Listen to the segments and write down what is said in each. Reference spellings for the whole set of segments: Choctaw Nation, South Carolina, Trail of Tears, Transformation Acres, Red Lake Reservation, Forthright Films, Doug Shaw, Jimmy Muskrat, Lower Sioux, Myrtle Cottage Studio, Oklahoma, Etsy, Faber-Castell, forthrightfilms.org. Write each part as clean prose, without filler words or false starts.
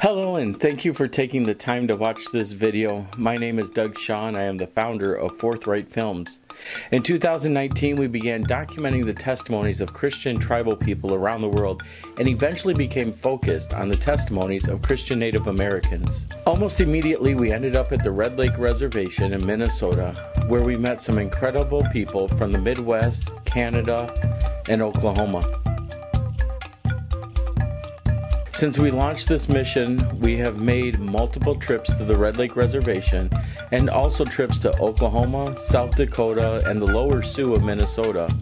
Hello, and thank you for taking the time to watch this video. My name is Doug Shaw, and I am the founder of Forthright Films. In 2019, we began documenting the testimonies of Christian tribal people around the world and eventually became focused on the testimonies of Christian Native Americans. Almost immediately, we ended up at the Red Lake Reservation in Minnesota, where we met some incredible people from the Midwest, Canada, and Oklahoma. Since we launched this mission, we have made multiple trips to the Red Lake Reservation and also trips to Oklahoma, South Dakota, and the Lower Sioux of Minnesota.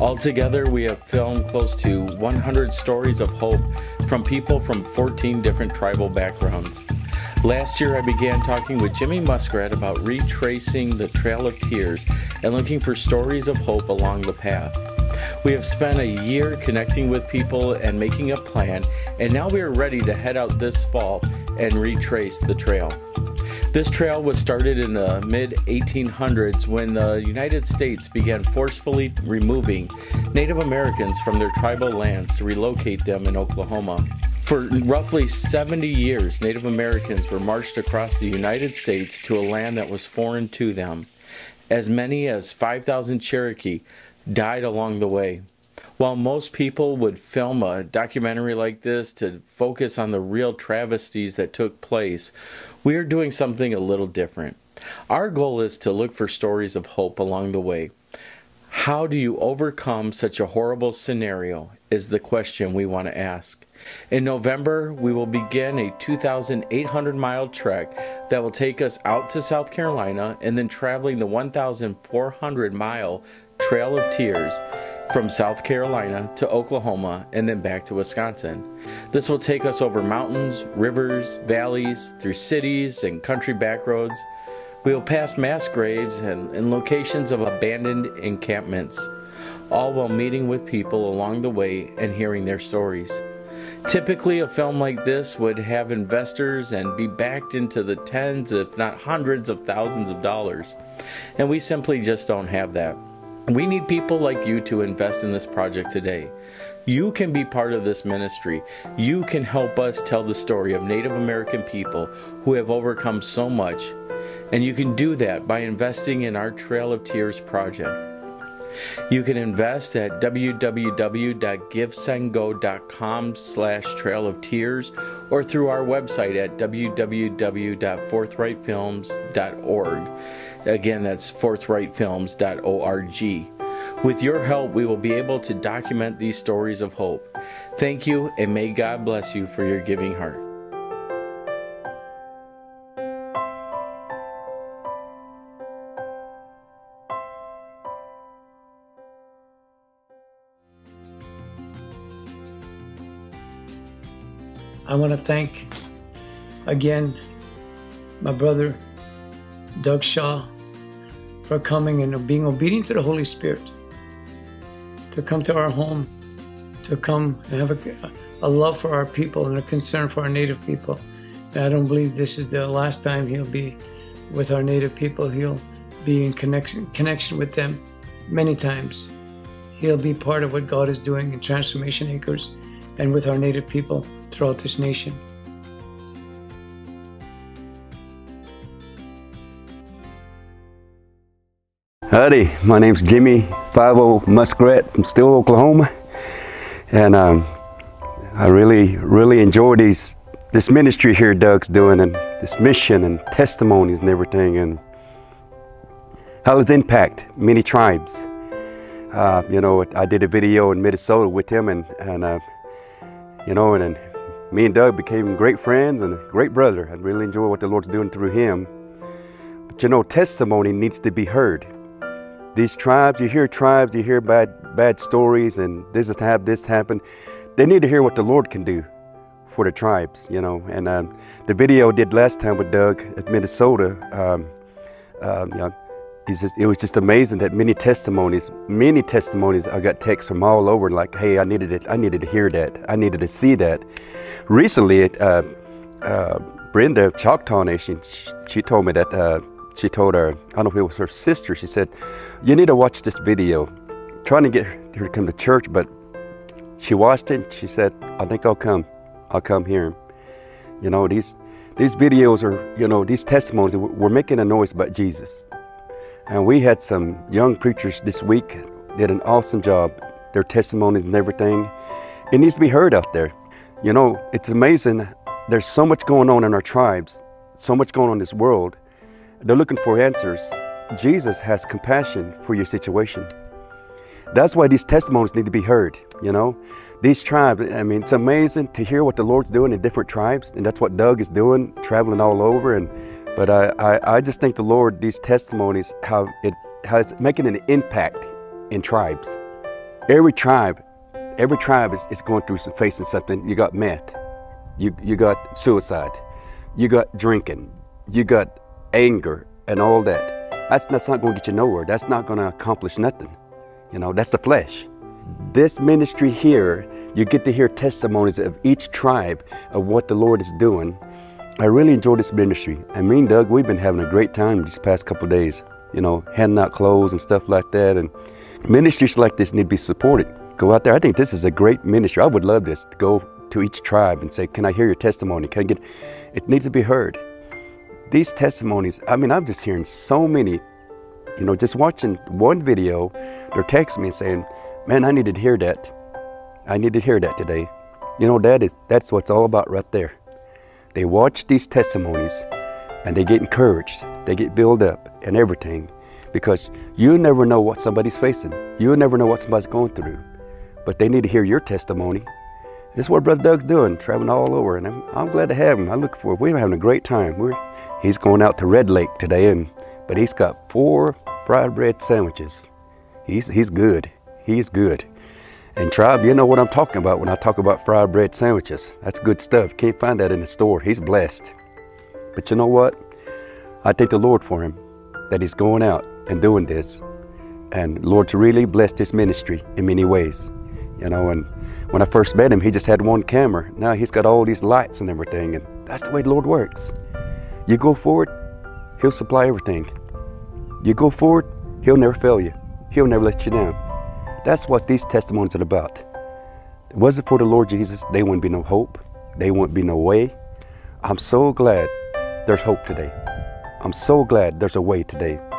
Altogether, we have filmed close to 100 stories of hope from people from 14 different tribal backgrounds. Last year, I began talking with Jimmy Muskrat about retracing the Trail of Tears and looking for stories of hope along the path. We have spent a year connecting with people and making a plan, and now we are ready to head out this fall and retrace the trail. This trail was started in the mid-1800s when the United States began forcefully removing Native Americans from their tribal lands to relocate them in Oklahoma. For roughly 70 years, Native Americans were marched across the United States to a land that was foreign to them. As many as 5,000 Cherokee died along the way. While most people would film a documentary like this to focus on the real travesties that took place, we are doing something a little different. Our goal is to look for stories of hope along the way. How do you overcome such a horrible scenario is the question we want to ask. In November, we will begin a 2,800-mile trek that will take us out to South Carolina and then traveling the 1,400-mile Trail of Tears from South Carolina to Oklahoma and then back to Wisconsin. This will take us over mountains, rivers, valleys, through cities and country backroads. We will pass mass graves and locations of abandoned encampments, all while meeting with people along the way and hearing their stories. Typically, a film like this would have investors and be backed into the tens, if not hundreds of thousands of dollars, and we simply just don't have that. We need people like you to invest in this project today. You can be part of this ministry. You can help us tell the story of Native American people who have overcome so much. And you can do that by investing in our Trail of Tears project. You can invest at www.givesendgo.com/Trail of Tears or through our website at www.forthrightfilms.org. Again, that's forthrightfilms.org. With your help, we will be able to document these stories of hope. Thank you, and may God bless you for your giving heart. I want to thank again my brother Doug Shaw for coming and being obedient to the Holy Spirit, to come to our home, to come and have a love for our people and a concern for our Native people. And I don't believe this is the last time he'll be with our Native people. He'll be in connection with them many times. He'll be part of what God is doing in Transformation Acres and with our Native people throughout this nation. Howdy, my name's Jimmy 50 Muskrat from Still, Oklahoma, and I really enjoy this ministry here Doug's doing, and this mission and testimonies and everything, and how it's impacted many tribes. You know, I did a video in Minnesota with him, and you know, and me and Doug became great friends and a great brother. I really enjoy what the Lord's doing through him. But you know, testimony needs to be heard. These tribes, you hear bad stories and this happened. They need to hear what the Lord can do for the tribes, you know. And the video I did last time with Doug at Minnesota, you know, it was just amazing that many testimonies, I got texts from all over like, hey, I needed it. I needed to hear that. I needed to see that. Recently, Brenda of Choctaw Nation, she told me that, she told her, I don't know if it was her sister, she said, you need to watch this video. I'm trying to get her to come to church, but she watched it and she said, I think I'll come here. You know, these videos are, you know, these testimonies, we're making a noise about Jesus. And we had some young preachers this week, did an awesome job, their testimonies and everything. It needs to be heard out there. You know, it's amazing. There's so much going on in our tribes, so much going on in this world. They're looking for answers. Jesus has compassion for your situation. That's why these testimonies need to be heard, you know. These tribes, I mean, it's amazing to hear what the Lord's doing in different tribes, and that's what Doug is doing, traveling all over. But I just think the Lord, these testimonies, how it's making an impact in tribes. Every tribe is going through some facing something. You got meth, you got suicide, you got drinking, you got anger and all that. That's not going to get you nowhere. That's not going to accomplish nothing. You know, that's the flesh. This ministry here, you get to hear testimonies of each tribe of what the Lord is doing. I really enjoy this ministry. I mean, Doug, we've been having a great time these past couple of days, you know, handing out clothes and stuff like that. And ministries like this need to be supported. Go out there. I think this is a great ministry. I would love this, to go to each tribe and say, can I hear your testimony? Can I get? It needs to be heard. These testimonies, I mean, I'm just hearing so many, you know, just watching one video, they're texting me and saying, man, I needed to hear that. I needed to hear that today. You know, that's what it's all about right there. They watch these testimonies and they get encouraged. They get built up and everything, because you never know what somebody's facing. You never know what somebody's going through, but they need to hear your testimony. This is what Brother Doug's doing, traveling all over, and I'm glad to have him. I look forward. We're having a great time. He's going out to Red Lake today, but he's got 4 fried bread sandwiches. He's good. He's good. And tribe, you know what I'm talking about when I talk about fried bread sandwiches. That's good stuff. Can't find that in the store. He's blessed. But you know what? I thank the Lord for him, that he's going out and doing this. And Lord's really blessed his ministry in many ways. You know, and when I first met him, he just had one camera. Now he's got all these lights and everything. And that's the way the Lord works. You go forward, he'll supply everything. You go forward, he'll never fail you. He'll never let you down. That's what these testimonies are about. If it wasn't for the Lord Jesus, there wouldn't be no hope. There wouldn't be no way. I'm so glad there's hope today. I'm so glad there's a way today.